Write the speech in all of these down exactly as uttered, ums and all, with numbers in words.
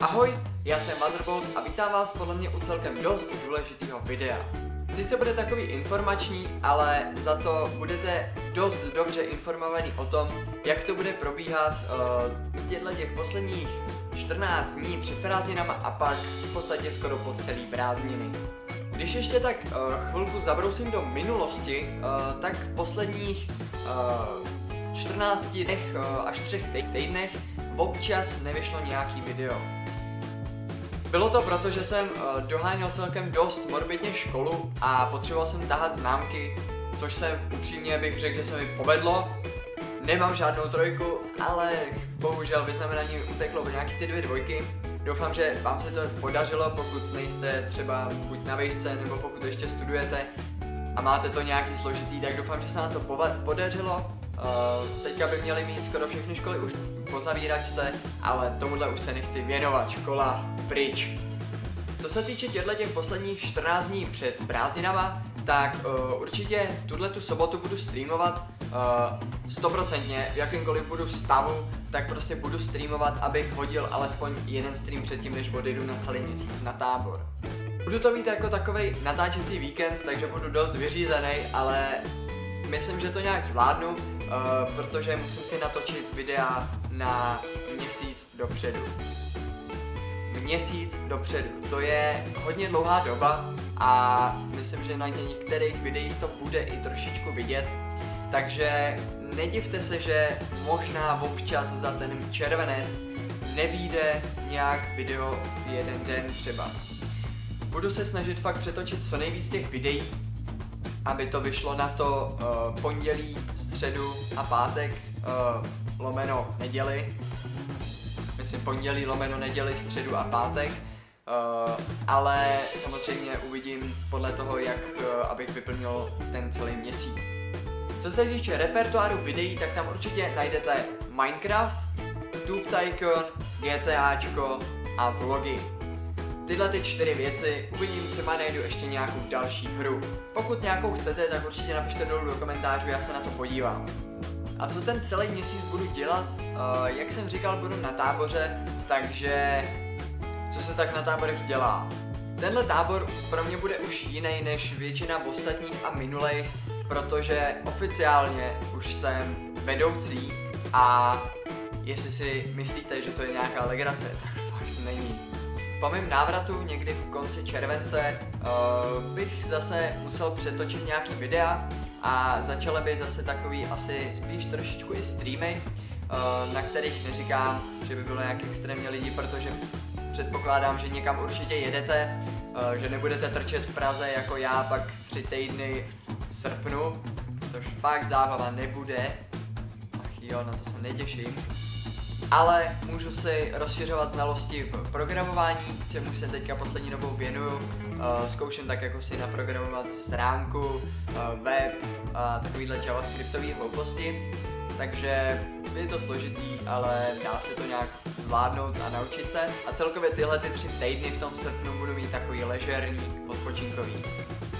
Ahoj, já jsem Motherboard a vítám vás podle mě u celkem dost důležitého videa. Sice bude takový informační, ale za to budete dost dobře informovaní o tom, jak to bude probíhat uh, těchto těch posledních čtrnáct dní před prázdninama a pak v podstatě skoro po celý prázdniny. Když ještě tak uh, chvilku zabrousím do minulosti, uh, tak v posledních uh, čtrnácti dnech uh, až třech týdnech občas nevyšlo nějaký video. Bylo to proto, že jsem uh, doháněl celkem dost morbidně školu a potřeboval jsem tahat známky, což se upřímně bych řekl, že se mi povedlo. Nemám žádnou trojku, ale bohužel vyznamenání uteklo o nějaké ty dvě dvojky. Doufám, že vám se to podařilo, pokud nejste třeba buď na výšce, nebo pokud ještě studujete a máte to nějaký složitý, tak doufám, že se nám to podařilo. Uh, teďka by měly mít skoro všechny školy už po zavíračce, ale tomuhle už se nechci věnovat, škola pryč. Co se týče těchto těch posledních čtrnáct dní před prázdninama, tak uh, určitě tuhletu sobotu budu streamovat stoprocentně, uh, v jakémkoliv budu stavu, tak prostě budu streamovat, abych hodil alespoň jeden stream předtím, než odjedu na celý měsíc na tábor. Budu to mít jako takovej natáčecí víkend, takže budu dost vyřízený, ale myslím, že to nějak zvládnu, uh, protože musím si natočit videa na měsíc dopředu. Měsíc dopředu, to je hodně dlouhá doba a myslím, že na některých videích to bude i trošičku vidět, takže nedivte se, že možná občas za ten červenec nevyjde nějak video v jeden den třeba. Budu se snažit fakt přetočit co nejvíc těch videí, aby to vyšlo na to uh, pondělí, středu a pátek, uh, lomeno neděli, myslím pondělí, lomeno neděli, středu a pátek, uh, ale samozřejmě uvidím podle toho, jak uh, abych vyplnil ten celý měsíc. Co se týče repertoáru videí, tak tam určitě najdete Minecraft, Tube Tycoon, GTAčko a vlogy. Tyhle ty čtyři věci, uvidím, třeba najdu ještě nějakou další hru. Pokud nějakou chcete, tak určitě napište dolů do komentářů, já se na to podívám. A co ten celý měsíc budu dělat? Uh, jak jsem říkal, budu na táboře, takže co se tak na táborech dělá? Tenhle tábor pro mě bude už jiný než většina ostatních a minulých, protože oficiálně už jsem vedoucí a jestli si myslíte, že to je nějaká legrace, tak fakt není. Po mém návratu někdy v konci července uh, bych zase musel přetočit nějaký videa a začaly by zase takový asi spíš trošičku i streamy, uh, na kterých neříkám, že by bylo nějak extrémně lidí, protože předpokládám, že někam určitě jedete, uh, že nebudete trčet v Praze jako já pak tři týdny v srpnu, což fakt zábava nebude, ach jo, na to se netěším. Ale můžu si rozšiřovat znalosti v programování, čemu se teďka poslední dobou věnuju. Zkouším tak jako si naprogramovat stránku, web a takovýhle javascriptové hlouposti. Takže je to složitý, ale dá se to nějak zvládnout a naučit se. A celkově tyhle ty tři týdny v tom srpnu budu mít takový ležerní, odpočinkový.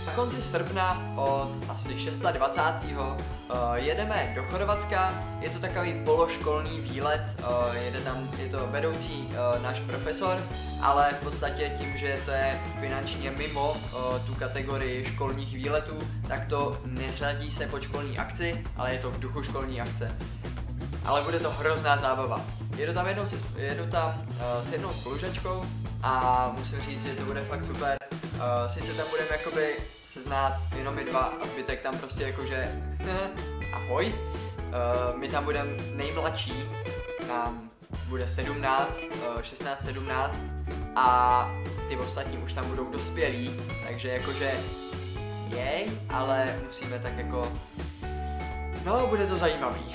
Na konci srpna od asi dvacátého šestého Uh, jedeme do Chorvatska, je to takový pološkolní výlet, uh, jede tam, je to vedoucí uh, náš profesor, ale v podstatě tím, že to je finančně mimo uh, tu kategorii školních výletů, tak to neřadí se pod školní akci, ale je to v duchu školní akce. Ale bude to hrozná zábava. Jedu tam, jednou se, jedu tam uh, s jednou spolužačkou a musím říct, že to bude fakt super. Uh, sice tam budeme jakoby se znát jenom my dva a zbytek tam prostě jakože ahoj. Uh, my tam budeme nejmladší, nám bude sedmnáct, uh, šestnáct sedmnáct a ty ostatní už tam budou dospělí, takže jakože jej, ale musíme tak jako, no bude to zajímavý.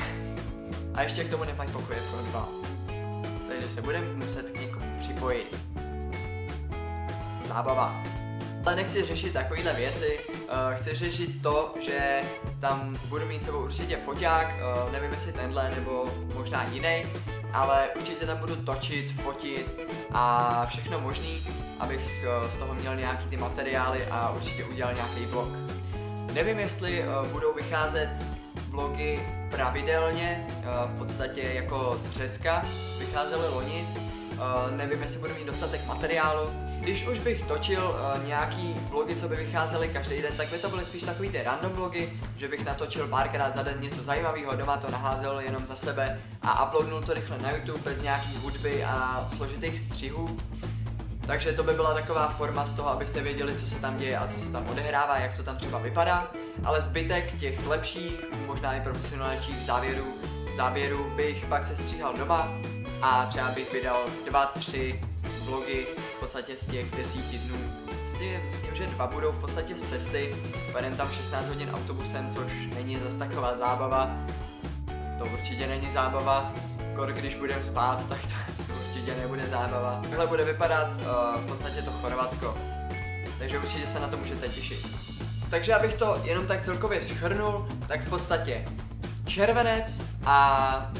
A ještě k tomu nemají pokoje pro dva, takže se budeme muset k někomu připojit. Zábava. Ale nechci řešit takovéhle věci, uh, chci řešit to, že tam budu mít s sebou určitě foťák, uh, nevím jestli tenhle nebo možná jiný, ale určitě tam budu točit, fotit a všechno možný, abych uh, z toho měl nějaký ty materiály a určitě udělal nějaký vlog. Nevím jestli uh, budou vycházet vlogy pravidelně, uh, v podstatě jako z Řecka vycházely loni, uh, nevím, jestli budu mít dostatek materiálu. Když už bych točil uh, nějaký vlogy, co by vycházely každý den, tak by to byly spíš takový ty random vlogy, že bych natočil párkrát za den něco zajímavého, doma to naházel jenom za sebe a uploadnul to rychle na YouTube bez nějaký hudby a složitých střihů. Takže to by byla taková forma z toho, abyste věděli, co se tam děje a co se tam odehrává, jak to tam třeba vypadá. Ale zbytek těch lepších, možná i profesionálnějších závěrů, záběrů bych pak se stříhal doma a třeba bych vydal dva, tři vlogy v podstatě z těch desíti dnů. S tím, s tím, že dva budou v podstatě z cesty, vedem tam šestnáct hodin autobusem, což není zas taková zábava. To určitě není zábava, kor když budem spát, tak to určitě nebude zábava. Takhle bude vypadat uh, v podstatě to Chorvatsko, takže určitě se na to můžete těšit. Takže abych to jenom tak celkově shrnul, tak v podstatě červenec a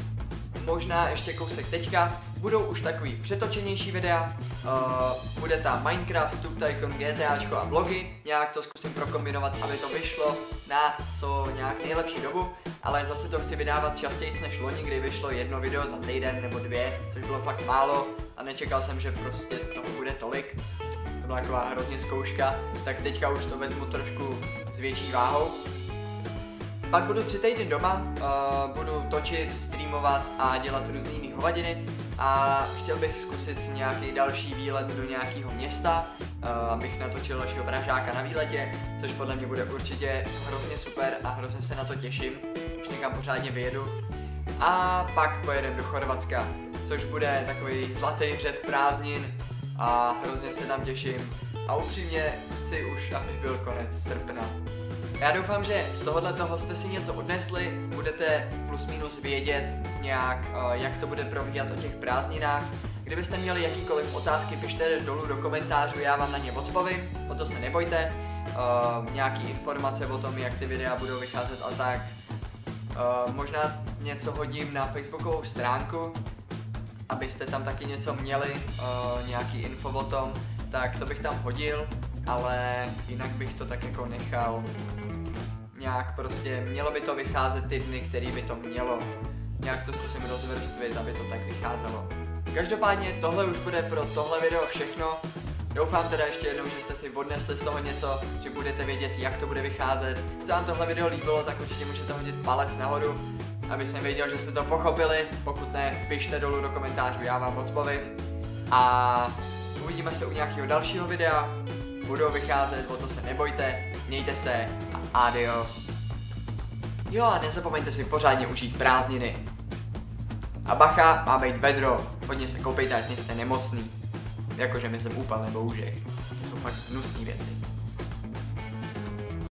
možná ještě kousek teďka budou už takový přetočenější videa, uh, bude tam Minecraft, Tube Tycoon, GTAčko a vlogy, nějak to zkusím prokombinovat, aby to vyšlo na co nějak nejlepší dobu, ale zase to chci vydávat častěji než loni, kdy vyšlo jedno video za týden nebo dvě, což bylo fakt málo a nečekal jsem, že prostě toho bude tolik, to byla taková hrozně zkouška, tak teďka už to vezmu trošku s větší váhou. Pak budu tři týdny doma, uh, budu točit, streamovat a dělat různé jiné hovadiny a chtěl bych zkusit nějaký další výlet do nějakého města, uh, abych natočil dalšího Pražáka na výletě, což podle mě bude určitě hrozně super a hrozně se na to těším, už někam pořádně vyjedu. A pak pojedem do Chorvatska, což bude takový zlatý hřeb prázdnin a hrozně se tam těším a upřímně chci už, aby byl konec srpna. Já doufám, že z tohohle toho jste si něco odnesli, budete plus minus vědět nějak, jak to bude probíhat o těch prázdninách. Kdybyste měli jakýkoliv otázky, pište dolů do komentářů, já vám na ně odpovím, o to se nebojte. Uh, nějaký informace o tom, jak ty videa budou vycházet a tak. Uh, možná něco hodím na facebookovou stránku, abyste tam taky něco měli, uh, nějaký info o tom, tak to bych tam hodil. Ale jinak bych to tak jako nechal nějak prostě, mělo by to vycházet ty dny, který by to mělo. Nějak to zkusím rozvrstvit, aby to tak vycházelo. Každopádně tohle už bude pro tohle video všechno. Doufám teda ještě jednou, že jste si odnesli z toho něco, že budete vědět, jak to bude vycházet. Když se vám tohle video líbilo, tak určitě můžete hodit palec nahoru, aby jsem věděl, že jste to pochopili. Pokud ne, pište dolů do komentářů, já vám odpovím. A uvidíme se u nějakého dalšího videa. Budou vycházet, o to se nebojte, mějte se a adios. Jo a nezapomeňte si pořádně užít prázdniny. A bacha, má být vedro, hodně se koupejte, ať nejste nemocný. Jakože myslím úpal nebo úžek, to jsou fakt hnusné věci.